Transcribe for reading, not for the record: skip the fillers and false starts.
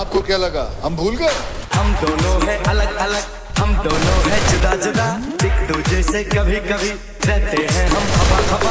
आपको क्या लगा हम भूल गए? हम दोनों हैं अलग अलग, हम दोनों हैं जुदा जुदा, एक दूजे से कभी कभी रहते हैं हम खपा खपा।